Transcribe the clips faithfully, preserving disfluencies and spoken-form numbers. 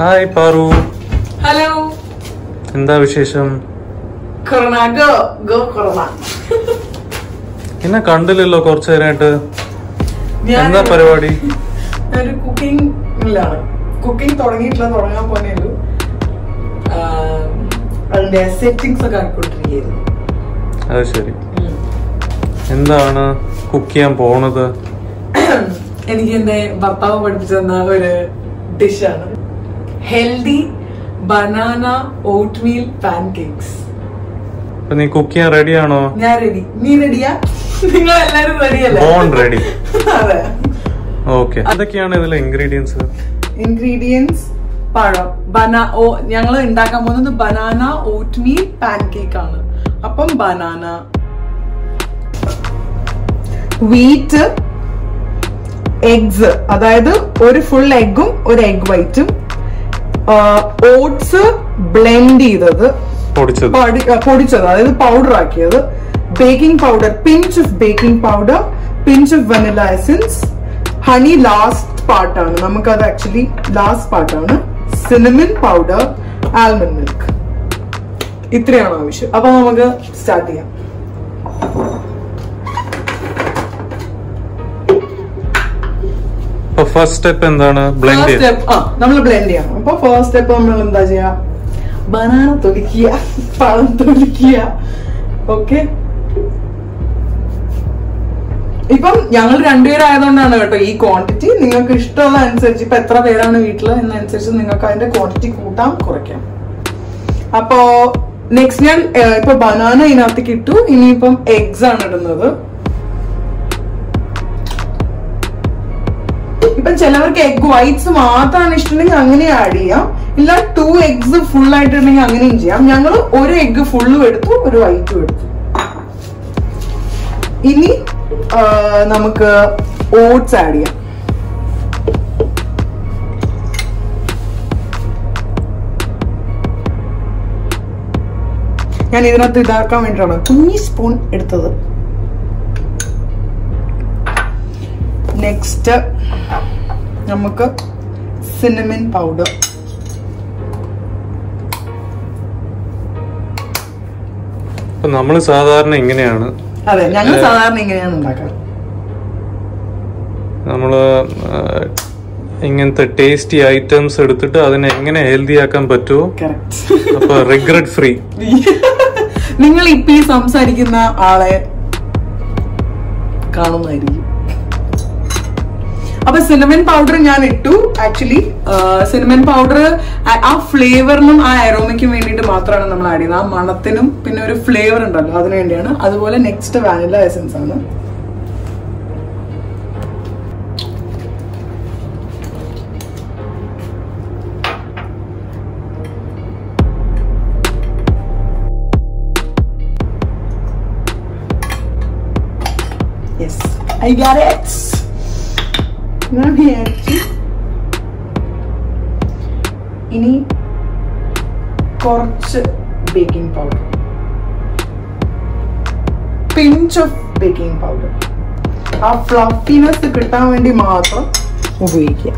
Hi Paru. Hello. എന്താ വിശേഷം? Corona go go corona. എന്നെ കണ്ടില്ലല്ലോ കുറച്ചു നേരമായിട്ട്. എന്താ പരിപാടി? ഒരു കുക്കിംഗ് ഇല്ലാണ്. കുക്കിംഗ് തുടങ്ങിയിട്ടില്ല, തുടങ്ങാൻ പോണേയുള്ളൂ. അതിന്റെ സെറ്റിംഗ്സ് ഒക്കെ ആക്കിക്കൊണ്ടിരിക്കുന്നു. അത് ശരി. എന്താണ് കുക്ക് ചെയ്യാൻ പോണത്? എനിക്ക് എന്റെ ഭർത്താവ് പഠിപ്പിച്ചു തന്ന ഒരു ഡിഷാണ് healthy banana oatmeal pancakes. നീ കുക്ക് ചെയ്യാൻ റെഡിയാണോ? ഞാൻ റെഡി. നീ റെഡിയാ? നിങ്ങൾ എല്ലാരും റെഡിയല്ലേ? അതെ. ഓക്കെ, അതൊക്കെയാണ് ഇതിലെ ഇൻഗ്രീഡിയൻസ്. ഇൻഗ്രീഡിയൻസ് പഴം, ബനാ ഓ ഞങ്ങൾ ഉണ്ടാക്കാൻ പോകുന്നത് ബനാന ഓട്ട് മീൽ പാൻകേക്ക് ആണ്. അപ്പം ബനാന, വീറ്റ്, എഗ്സ്, അതായത് ഒരു ഫുൾ എഗ്ഗും ഒരു എഗ് വൈറ്റും, ഓട്സ് ബ്ലെൻഡ് ചെയ്തത് പൊടിച്ചത്, അതായത് പൗഡർ ആക്കിയത്, baking powder, pinch of baking powder, pinch of vanilla essence, honey last പാർട്ടാണ്, നമുക്കത് ആക്ച്വലി ലാസ്റ്റ് പാർട്ടാണ്, സിനമൺ പൗഡർ, ആൽമണ്ട് മിൽക്ക്. ഇത്രയാണ് ആവശ്യം. അപ്പൊ നമുക്ക് സ്റ്റാർട്ട് ചെയ്യാം. ഫസ്റ്റ് സ്റ്റെപ്പ് എന്താണ്? ബ്ലെൻഡ് ചെയ്യാം. ആ, നമ്മൾ ബ്ലെൻഡ് ചെയ്യാം. അപ്പൊ ഫസ്റ്റ് സ്റ്റെപ്പ് നമ്മൾ എന്താ ചെയ്യാ? ബനാന തൊലിക്കുക, പഴം തൊലിക്കുക. ഓക്കെ, ഇപ്പം ഞങ്ങൾ രണ്ടുപേരായതുകൊണ്ടാണ് കേട്ടോ ഈ ക്വാണ്ടിറ്റി. നിങ്ങൾക്ക് ഇഷ്ടമുള്ള അനുസരിച്ച്, ഇപ്പൊ എത്ര പേരാണ് വീട്ടില് എന്നനുസരിച്ച് നിങ്ങൾക്ക് അതിന്റെ ക്വാണ്ടിറ്റി കൂട്ടാം, കുറയ്ക്കാം. അപ്പോ നെക്സ്റ്റ് ഞാൻ ഇപ്പൊ ബനാന ഇതിനകത്തേക്ക് ഇട്ടു. ഇനിയിപ്പം എഗ്സ് ആണ് ഇടുന്നത്. ഇപ്പം ചിലവർക്ക് എഗ് വൈറ്റ്സ് മാത്രമാണ് ഇഷ്ടമുണ്ടെങ്കിൽ അങ്ങനെ ആഡ് ചെയ്യാം. ഇല്ല, ടു എഗ്സ് ഫുൾ ആയിട്ടുണ്ടെങ്കിൽ അങ്ങനെയും ചെയ്യാം. ഞങ്ങൾ ഒരു എഗ് ഫുള്ളും എടുത്തു, ഒരു വൈറ്റും എടുത്തു. ഇനി നമുക്ക് ഓട്സ് ആഡ് ചെയ്യാം. ഞാൻ ഇതിനകത്ത് ഇതാക്കാൻ വേണ്ടിയിട്ടാണ് കുഞ്ഞി സ്പൂൺ എടുത്തത്. നെക്സ്റ്റ് നമുക്ക് സിനമൺ പൗഡർ. നമ്മൾ സാധാരണ ഇങ്ങനെയാണ്, അതെ ഞങ്ങൾ സാധാരണ ഇങ്ങനെയാണ് ഉണ്ടാക്കാറ്. നമ്മള് ഇങ്ങനത്തെ ടേസ്റ്റി ഐറ്റംസ് എടുത്തിട്ട് അതിനെ എങ്ങനെ ഹെൽത്തി ആക്കാൻ പറ്റുമോ, അപ്പൊ റിഗ്രറ്റ് ഫ്രീ. നിങ്ങൾ ഇപ്പൊ ഈ സംസാരിക്കുന്ന ആളെ കാണുന്നതായിരിക്കും. അപ്പൊ സിനമൺ പൗഡർ ഞാൻ ഇട്ടു. ആക്ച്വലി സിനമൺ പൗഡർ ആ ഫ്ലേവറിനും ആ അരോമയ്ക്കും വേണ്ടിയിട്ട് മാത്രമാണ് നമ്മൾ ആഡ് ചെയ്യുന്നത്. ആ മണത്തിനും പിന്നെ ഒരു ഫ്ലേവർ ഉണ്ടല്ലോ, അതിനുവേണ്ടിയാണ്. അതുപോലെ നെക്സ്റ്റ് വാനില എസൻസ് ആണ്. Yes, I got it. ഇനി കുറച്ച് baking powder, pinch of baking powder, ആ ഫ്ലഫിനെസ് കിട്ടാൻ വേണ്ടി മാത്രം ഉപയോഗിക്കുക.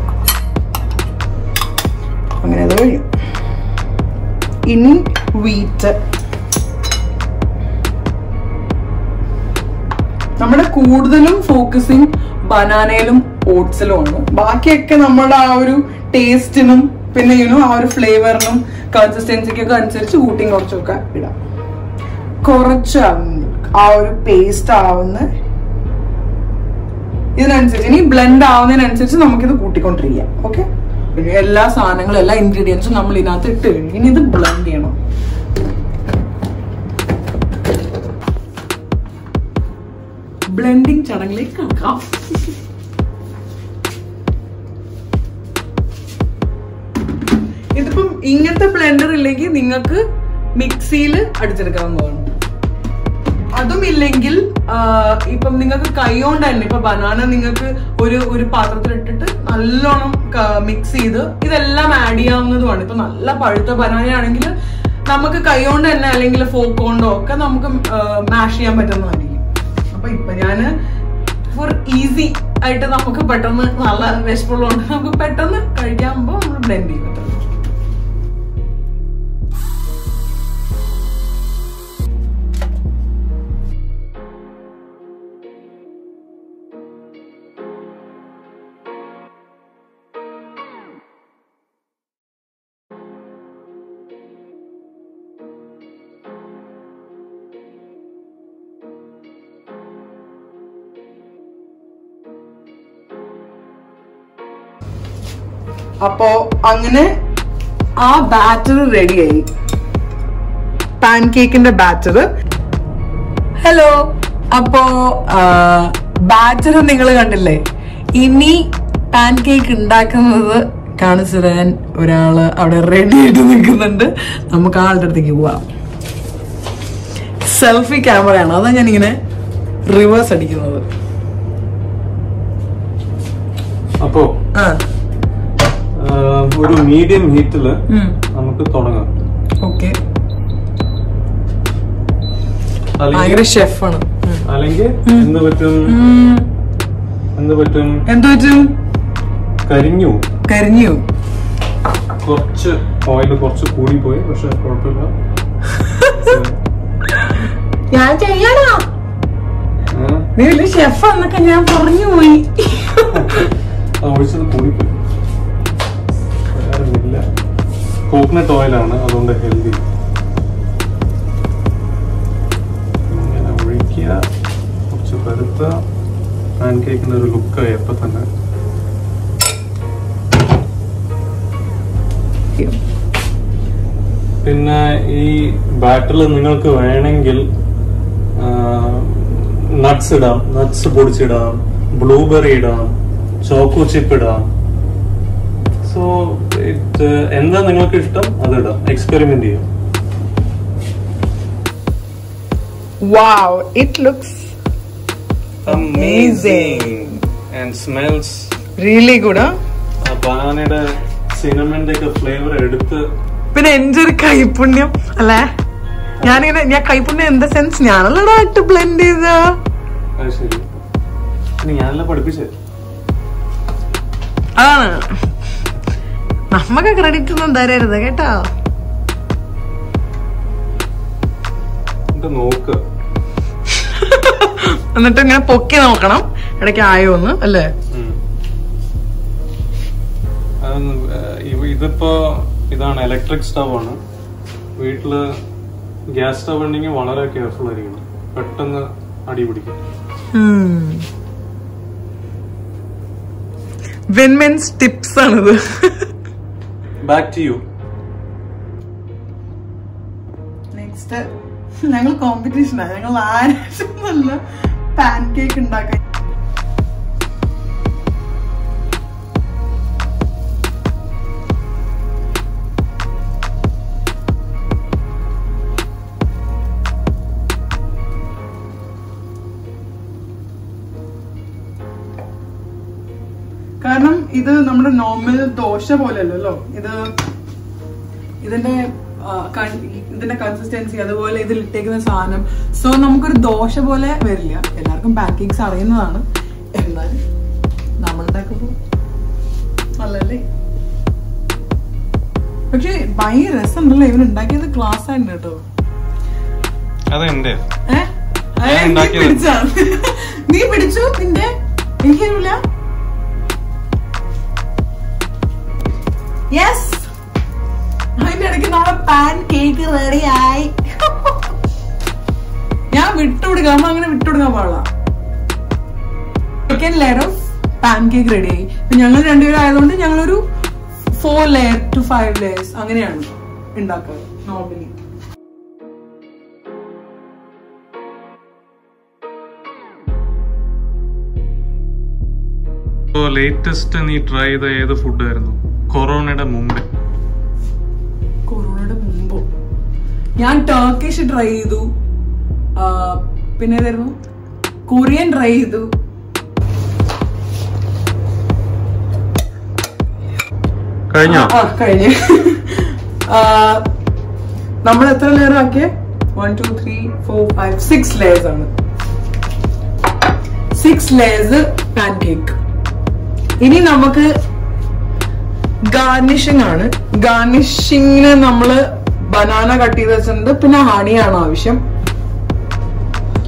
അങ്ങനെ അത് കഴിയും. ഇനി വീറ്റ്. നമ്മുടെ കൂടുതലും ഫോക്കസിങ് ബനാനയിലും ഓട്സിലും ആണ്. ബാക്കിയൊക്കെ നമ്മുടെ ആ ഒരു ടേസ്റ്റിനും പിന്നെ യുനോ ആ ഒരു ഫ്ലേവറിനും കൺസിസ്റ്റൻസിക്കൊക്കെ അനുസരിച്ച് കൂട്ടിയും കുറച്ചൊക്കെ ഇടാം. കുറച്ച് ആ ഒരു പേസ്റ്റ് ആവുന്ന ഇതിനനുസരിച്ച്, ഇനി ബ്ലെൻഡ് ആവുന്നതിനനുസരിച്ച് നമുക്കിത് കൂട്ടിക്കൊണ്ടിരിക്കാം. ഓക്കെ, എല്ലാ സാധനങ്ങളും എല്ലാ ഇൻഗ്രീഡിയൻസും നമ്മൾ ഇതിനകത്ത് ഇട്ട് കഴിഞ്ഞു. ഇനി ഇത് ബ്ലെൻഡ് ചെയ്യണം. ബ്ലെൻഡിങ് ചടങ്ങിലേക്ക് കടക്കാം. ഇതിപ്പം ഇങ്ങനത്തെ ബ്ലെൻഡർ ഇല്ലെങ്കിൽ നിങ്ങൾക്ക് മിക്സിയിൽ അടിച്ചെടുക്കാവുന്നതാണ്. അതും ഇല്ലെങ്കിൽ ഇപ്പം നിങ്ങൾക്ക് കൈ കൊണ്ട് തന്നെ ഇപ്പൊ ബനാന നിങ്ങൾക്ക് ഒരു ഒരു പാത്രത്തിലിട്ടിട്ട് നല്ലോണം മിക്സ് ചെയ്ത് ഇതെല്ലാം ആഡ് ചെയ്യാവുന്നതുമാണ്. ഇപ്പൊ നല്ല പഴുത്ത ബനാനയാണെങ്കിൽ നമുക്ക് കൈ കൊണ്ട് തന്നെ അല്ലെങ്കിൽ ഫോക്ക് കൊണ്ടോ ഒക്കെ നമുക്ക് മാഷ് ചെയ്യാൻ പറ്റുന്നതാണ്. അപ്പൊ ഇപ്പൊ ഞാന് ഫോർ ഈസി ആയിട്ട് നമുക്ക് പെട്ടെന്ന് നല്ല വിശപ്പുള്ളതുകൊണ്ട് നമുക്ക് പെട്ടെന്ന് കഴിക്കാൻ പോകുമ്പോൾ നമ്മൾ ബ്ലെൻഡ് ചെയ്യും. അപ്പോ അങ്ങനെ ആ ബാറ്റർ റെഡിയായി, പാൻ കേക്കിന്റെ ബാറ്റർ. ഹലോ, അപ്പോ ബാറ്റർ നിങ്ങൾ കണ്ടില്ലേ. ഇനി പാൻ കേക്ക് ഉണ്ടാക്കുന്നത് കാണിച്ചു തരാൻ ഒരാള് അവിടെ റെഡി ആയിട്ട് നിൽക്കുന്നുണ്ട്. നമുക്ക് ആളുടെ അടുത്തേക്ക് പോവാം. സെൽഫി ക്യാമറയാണ്, അതാണ് ഞാനിങ്ങനെ റിവേഴ്സ് അടിക്കുന്നത്. അപ്പോ ഒരു മീഡിയം ഹീറ്റില് നമുക്ക് തുടങ്ങാം. ഓക്കെ, ഭയങ്കര ഷെഫാണ്. അല്ലെങ്കിൽ എന്ത് പറ്റും എന്ത് പറ്റും എന്ത് പറ്റും കരിഞ്ഞു കരിഞ്ഞു കുറച്ച് ഓയിൽ കുറച്ച് കൂടി പോയി, പക്ഷെ കുഴപ്പമില്ല. ഞാൻ ചെയ്യണോ? നീ വലിയ ഷെഫ് എന്നൊക്കെ ഞാൻ പറഞ്ഞു പോയി. ഒഴിച്ചത് കൂടിപ്പോയി. കോക്കനട്ട് ഓയിലാണ്, അതുകൊണ്ട് ഹെൽത്തി. ഇങ്ങനെ ഒഴിക്കുക, കുറച്ച് പരുത്ത പാൻ കേക്കിന് ഒരു ലുക്കായി. അപ്പം തന്നെ പിന്നെ ഈ ബാറ്ററിൽ നിങ്ങൾക്ക് വേണമെങ്കിൽ നട്ട്സ് ഇടാം, നട്ട്സ് പൊടിച്ചിടാം, ബ്ലൂബെറി ഇടാം, ചോക്കോ ചിപ്പ് ഇടാം. സോ ഇത് എന്താ നിങ്ങൾക്ക് ഇഷ്ടം അത് ഇടാം, എക്സ്പെരിമെന്റ് ചെയ്യാം. Wow, it looks amazing and smells really good. ആ ബനാനയുടെ സിനമന്റെ ഒക്കെ ഫ്ലേവർ എടുത്ത് പിന്നെ എൻ്റെ ഒരു കൈപുണ്യം അല്ലേ, ഞാനിങ്ങനെ ഞാൻ കൈപുണ്യം എന്താ സെൻസ് ഞാനല്ലടാ ഇട്ട് ബ്ലെൻഡ് ചെയ്താ. ശരി, ഞാനല്ല പഠിപ്പിച്ചത്. അതാണ് നമ്മക്ക് ക്രെഡിറ്റ് ഒന്നും തരരുത് കേട്ടോ. എന്നിട്ട് ഇങ്ങനെ പൊക്കി നോക്കണം ഇടയ്ക്ക് ആയോന്ന് അല്ലേ. ഇതിപ്പോ ഇതാണ് ഇലക്ട്രിക് സ്റ്റവ് ആണ്. വീട്ടില് ഗ്യാസ് സ്റ്റവ് ഉണ്ടെങ്കിൽ വളരെ കെയർഫുൾ ആയിരിക്കണം, പെട്ടെന്ന് അടി പിടിക്കും. വിൻമെൻസ് ടിപ്സ് ആണിത്. Back to you. നെക്സ്റ്റ് ഞങ്ങൾ കോമ്പറ്റീഷനാണ്, ഞങ്ങൾ ആരാശമല്ല പാൻ കേക്ക് ഉണ്ടാക്കാൻ. കാരണം ഇത് നമ്മുടെ നോർമൽ ദോശ പോലെയല്ലല്ലോ, ഇത് ഇതിന്റെ ഇതിന്റെ കൺസിസ്റ്റൻസി അതുപോലെ ഇതിൽ ഇട്ടേക്കുന്ന സാധനം. സോ നമുക്കൊരു ദോശ പോലെ വരില്ല. എല്ലാവർക്കും പാൻകേക്സ് അറിയുന്നതാണ്, എന്നാലും നമ്മളുണ്ടാക്കുമ്പോ നല്ലല്ലേ. പക്ഷെ ഭയങ്കര രസം ഉണ്ടല്ലോ. ഇവൻ ഉണ്ടാക്കിയത് ക്ലാസ് ആയിരുന്നു കേട്ടോ. നീ പിടിച്ചു നിന്റെ, എനിക്കറിയില്ല. യെസ്, അതിന്റെ ഇടയ്ക്ക് നമ്മുടെ പാൻ കേക്ക് റെഡിയായി. ഞാൻ വിട്ടുകൊടുക്കാം, നമ്മൾ അങ്ങനെ വിട്ടുകൊടുക്കാൻ പാടില്ല. Second layer of pancake റെഡിയായി. ഞങ്ങൾ രണ്ടുപേരും ആയതുകൊണ്ട് ഞങ്ങളൊരു four layer to five layers അങ്ങനെയാണ് ഉണ്ടാക്കുക നോർമലി. ലേറ്റസ്റ്റ് നീ ട്രൈ ചെയ്ത ഏത് ഫുഡ് ആയിരുന്നു കൊറോണയുടെ മുമ്പ്? കൊറോണയുടെ മുമ്പോ ഞാൻ ടർക്കിഷ് ട്രൈ ചെയ്തു, പിന്നെ ഏതായിരുന്നു കൊറിയൻ ട്രൈ ചെയ്തു. കഴിഞ്ഞു കഴിഞ്ഞു. നമ്മൾ എത്ര ലെയർ ആക്കിയ? One two three four five six layers ആണ്. Six layers pancake. ഇനി നമുക്ക് ഗാർണിഷിംഗ് ആണ്. ഗാർണിഷിങ്ങിന് നമ്മള് ബനാന കട്ട് ചെയ്ത് വെച്ചിട്ടുണ്ട്, പിന്നെ ഹണിയാണ് ആവശ്യം.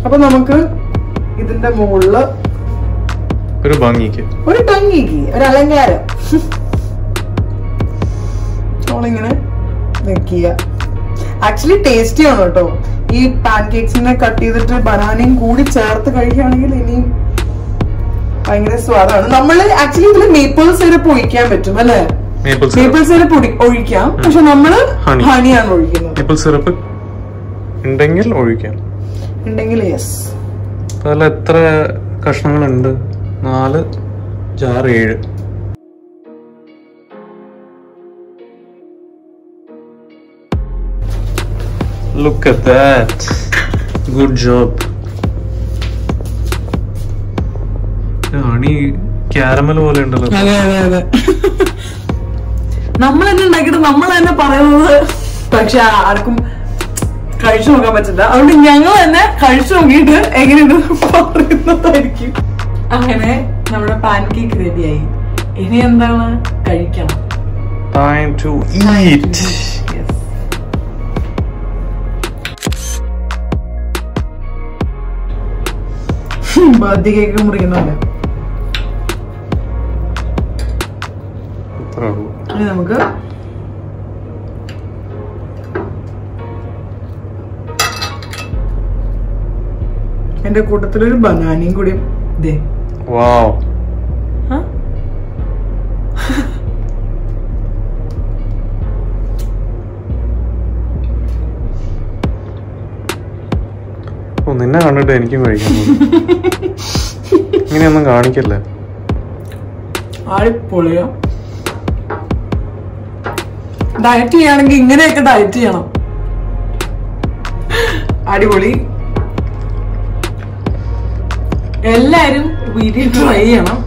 അപ്പൊ നമുക്ക് ഇതിന്റെ മുകളില് ഒരു ഭംഗിക്ക് ഒരു ഭംഗിക്ക് ഒരു അലങ്കാരം നമ്മളിങ്ങനെ വെക്കുക. ആക്ച്വലി ടേസ്റ്റി ആണ് കേട്ടോ. ഈ പാൻ കേക്സിനെ കട്ട് ചെയ്തിട്ട് ബനാനയും കൂടി ചേർത്ത് കഴിക്കുകയാണെങ്കിൽ ഇനി ഭയങ്കര സ്വാദാണ്. നമ്മള് ആക്ച്വലി ഇതിൽ മേപ്പിൾ സിറപ്പ് ഒഴിക്കാൻ പറ്റും അല്ലേ. maple syrup. Maple syrup ഒഴിക്കാം. പക്ഷെ നമ്മൾ honey ആണ് ഒഴിക്കുന്നത്. Maple syrup ഉണ്ടെങ്കിൽ ഒഴിക്കാം. ഉണ്ടെങ്കിൽ yes. അപ്പോൾ എത്ര കഷ്ണങ്ങൾ ഉണ്ട്? നാല് ജാർ ഏഴ്. Look at that. Good job. honey caramel പോലെ ഉണ്ടല്ലോ. അതെ അതെ അതെ. നമ്മൾ തന്നെ ഉണ്ടാക്കിയിട്ട് നമ്മൾ തന്നെ പറയുന്നത് പക്ഷെ ആർക്കും കഴിച്ചു നോക്കാൻ പറ്റില്ല. അതുകൊണ്ട് ഞങ്ങൾ തന്നെ കഴിച്ചു നോക്കിയിട്ട് എങ്ങനെയുണ്ടെന്ന് പറയുന്നതായിരിക്കും. അങ്ങനെ നമ്മുടെ പാൻ കേക്ക് റെഡിയായി. ഇനി എന്താണ് കഴിക്കണം? Time to eat. Birthday cake മുറിക്കുന്നുണ്ട്. നമുക്ക് എന്റെ കൂട്ടത്തിലൊരു ബനാനയും കൂടി ദേ. വാവ്. നിന്നെ കണ്ടിട്ട് എനിക്കും കഴിക്കാൻ ഇങ്ങനെയൊന്നും കാണിക്കല്ലേ. ആളിപ്പൊളിയാ. ഡയറ്റ് ചെയ്യണമെങ്കിൽ ഇങ്ങനെയൊക്കെ ഡയറ്റ് ചെയ്യണം. അടിപൊളി. എല്ലാരും വീട്ടിൽ ട്രൈ ചെയ്യണം.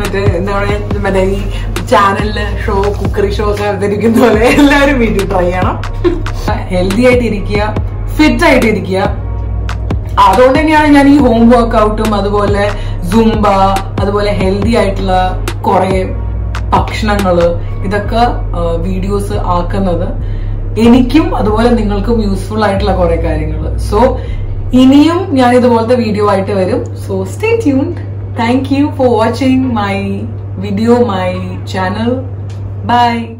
മറ്റേ എന്താ പറയുക, മറ്റേ ഈ ചാനലില് ഷോ കുക്കറി ഷോ ഒക്കെ അവതരിക്കുന്ന പോലെ എല്ലാവരും വീട്ടിൽ ട്രൈ ചെയ്യണം. ഹെൽത്തി ആയിട്ടിരിക്കുക, ഫിറ്റ് ആയിട്ടിരിക്കുക. അതുകൊണ്ട് തന്നെയാണ് ഞാൻ ഈ ഹോം വർക്ക്ഔട്ടും അതുപോലെ സുംബ അതുപോലെ ഹെൽത്തി ആയിട്ടുള്ള കുറെ ഭക്ഷണങ്ങള് ഇതൊക്കെ വീഡിയോസ് ആക്കുന്നത്. എനിക്കും അതുപോലെ നിങ്ങൾക്കും യൂസ്ഫുൾ ആയിട്ടുള്ള കുറെ കാര്യങ്ങള്. സോ ഇനിയും ഞാൻ ഇതുപോലത്തെ വീഡിയോ ആയിട്ട് വരും. So stay tuned. Thank you for watching my video, my channel. By.